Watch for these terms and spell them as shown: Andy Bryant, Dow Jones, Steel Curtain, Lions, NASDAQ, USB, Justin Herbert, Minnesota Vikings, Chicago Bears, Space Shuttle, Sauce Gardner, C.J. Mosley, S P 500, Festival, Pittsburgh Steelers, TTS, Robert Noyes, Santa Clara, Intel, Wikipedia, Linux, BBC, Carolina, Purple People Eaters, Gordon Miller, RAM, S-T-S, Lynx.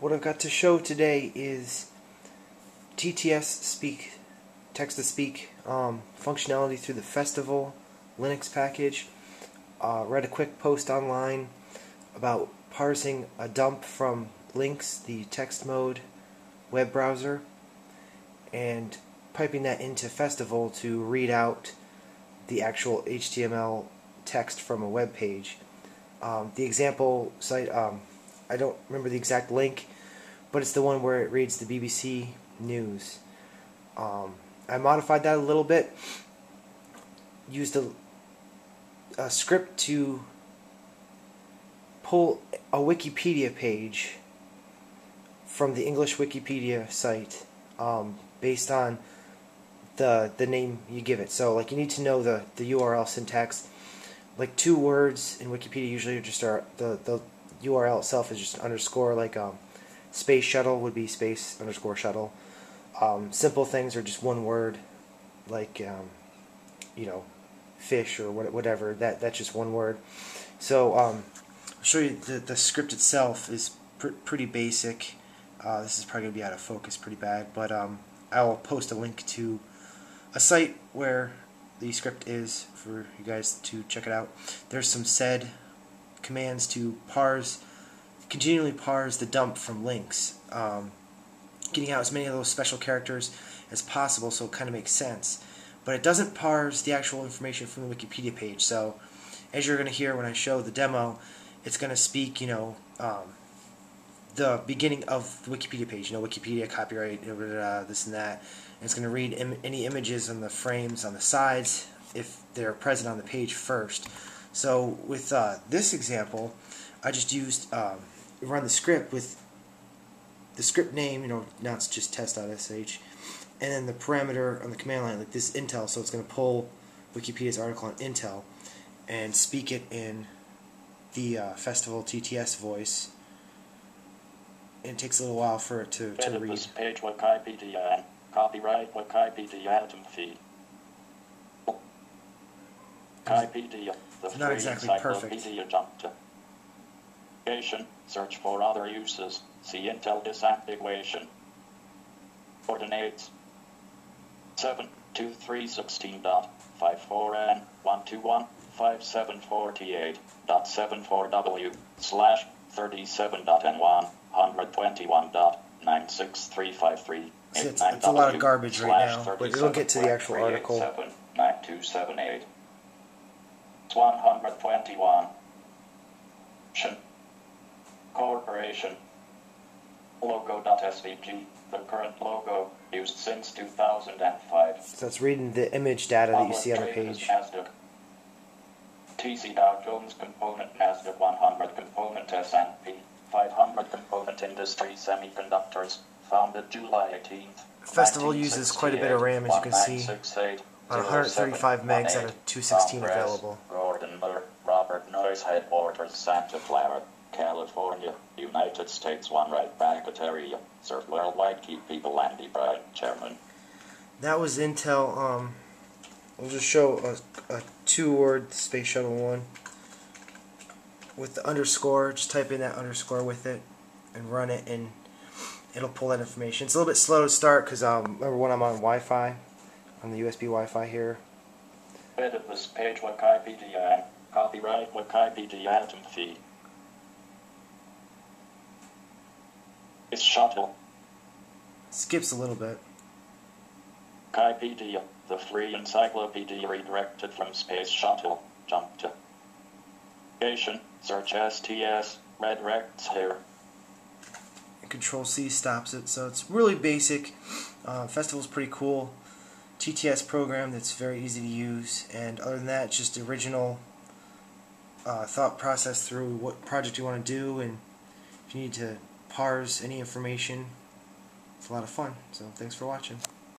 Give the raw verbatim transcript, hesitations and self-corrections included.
What I've got to show today is T T S speak, text-to-speak um, functionality through the Festival Linux package. Uh, read a quick post online about parsing a dump from Lynx, the text mode web browser, and piping that into Festival to read out the actual H T M L text from a web page. Um, the example site, um, I don't remember the exact link, but it's the one where it reads the B B C news. Um, I modified that a little bit, used a, a script to pull a Wikipedia page from the English Wikipedia site um, based on the the name you give it. So, like, you need to know the, the U R L syntax. Like, two words in Wikipedia usually just are, the, the U R L itself is just underscore, like um, Space Shuttle would be space underscore shuttle. Um, simple things are just one word, like, um, you know, fish or what, whatever. That, that's just one word. So, um, I'll show you the, the script itself is pr pretty basic. Uh, this is probably going to be out of focus pretty bad, but um, I'll post a link to a site where the script is for you guys to check it out. There's some sed commands to parse, continually parse the dump from Lynx, um, getting out as many of those special characters as possible so it kind of makes sense. But it doesn't parse the actual information from the Wikipedia page, so as you're going to hear when I show the demo, it's going to speak, you know, um, the beginning of the Wikipedia page, you know, Wikipedia, copyright, blah, blah, blah, this and that. And it's going to read im any images on the frames on the sides if they're present on the page first. So with uh, this example, I just used, um, run the script with the script name, you know, now it's just test dot S H, and then the parameter on the command line, like this Intel, so it's going to pull Wikipedia's article on Intel and speak it in the uh, Festival T T S voice. And it takes a little while for it to, to read. Page Wikipedia. Copyright Wikipedia item feed. Wikipedia. It's not exactly perfect. Search for other uses. See Intel disactivation. Coordinates. seven two three one six dot five four N one two one five seven four eight dot seven four W slash thirty-seven dot N one one two one dot nine six three five three. So it's, it's a lot of garbage right now, but it'll get to the actual article. one twenty-one. Corporation. Logo dot S V G. The current logo used since two thousand five. So it's reading the image data that you see on the page. T C Dow Jones component, NASDAQ one hundred component, S and P five hundred component, industry semiconductors. Founded July eighteenth. Festival uses quite a bit of RAM, as you can see. About one hundred thirty-five megs out of two sixteen available. Gordon Miller, Robert Noyes headquarters, Santa Clara, California, United States. One right back at area. Serve worldwide key people. Andy Bryant, chairman. That was Intel. Um, I'll just show a, a two-word Space Shuttle one with the underscore. Just type in that underscore with it and run it in. It'll pull that information. It's a little bit slow to start because um, remember when I'm on Wi-Fi, on the U S B Wi-Fi here. Edit this page Wikipedia. Copyright Wikipedia item feed. It's shuttle. Skips a little bit. Wikipedia, the free encyclopedia redirected from Space Shuttle. Jump to. Navigation. Search S T S. Redirects here. Control C stops it, so it's really basic. Uh, Festival's pretty cool T T S program that's very easy to use, and other than that, it's just original uh, thought process through what project you want to do, and if you need to parse any information, it's a lot of fun. So thanks for watching.